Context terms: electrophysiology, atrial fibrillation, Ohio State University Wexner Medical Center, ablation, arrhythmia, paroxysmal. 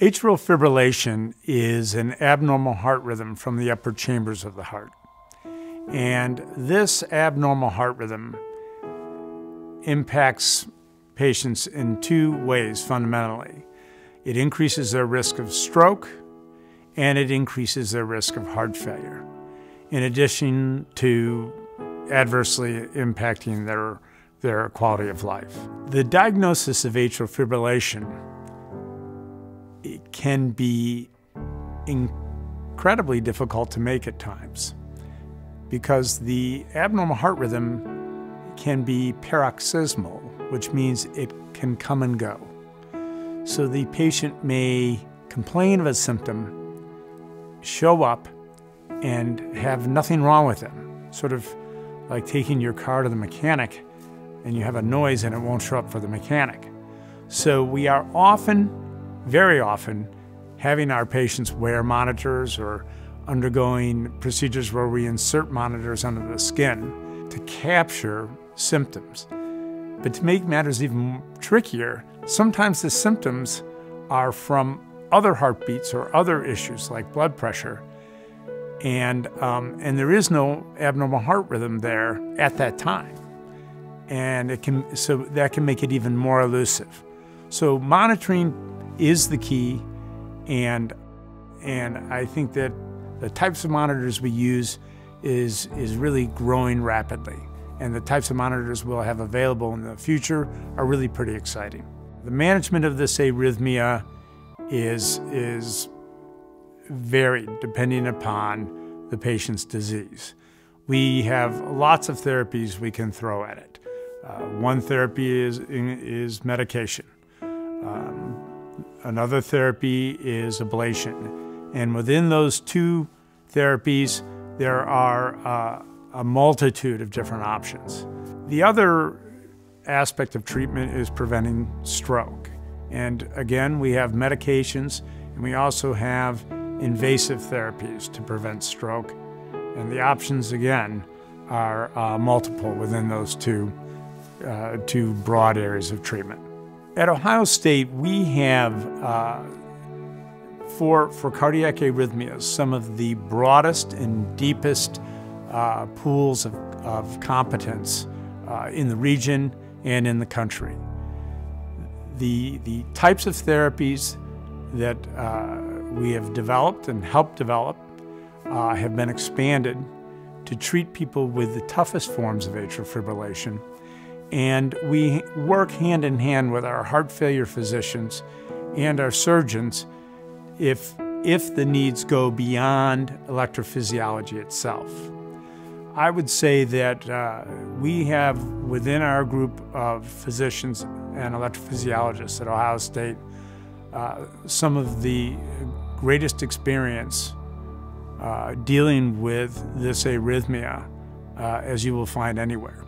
Atrial fibrillation is an abnormal heart rhythm from the upper chambers of the heart. And this abnormal heart rhythm impacts patients in two ways fundamentally. It increases their risk of stroke and it increases their risk of heart failure, in addition to adversely impacting their quality of life. The diagnosis of atrial fibrillation, it can be incredibly difficult to make at times because the abnormal heart rhythm can be paroxysmal, which means it can come and go. So the patient may complain of a symptom, show up, and have nothing wrong with them. Sort of like taking your car to the mechanic and you have a noise and it won't show up for the mechanic. So we are often, very often, having our patients wear monitors or undergoing procedures where we insert monitors under the skin to capture symptoms. But to make matters even trickier, sometimes the symptoms are from other heartbeats or other issues like blood pressure, and there is no abnormal heart rhythm there at that time, and so that can make it even more elusive. So monitoring is the key, and I think that the types of monitors we use is really growing rapidly, and the types of monitors we'll have available in the future are really pretty exciting. The management of this arrhythmia is varied depending upon the patient's disease. We have lots of therapies we can throw at it. One therapy is medication. Another therapy is ablation. And within those two therapies, there are a multitude of different options. The other aspect of treatment is preventing stroke. And again, we have medications, and we also have invasive therapies to prevent stroke. And the options, again, are multiple within those two broad areas of treatment. At Ohio State, we have, for cardiac arrhythmias, some of the broadest and deepest pools of competence in the region and in the country. The types of therapies that we have developed and helped develop have been expanded to treat people with the toughest forms of atrial fibrillation. And we work hand in hand with our heart failure physicians and our surgeons if the needs go beyond electrophysiology itself. I would say that we have within our group of physicians and electrophysiologists at Ohio State some of the greatest experience dealing with this arrhythmia as you will find anywhere.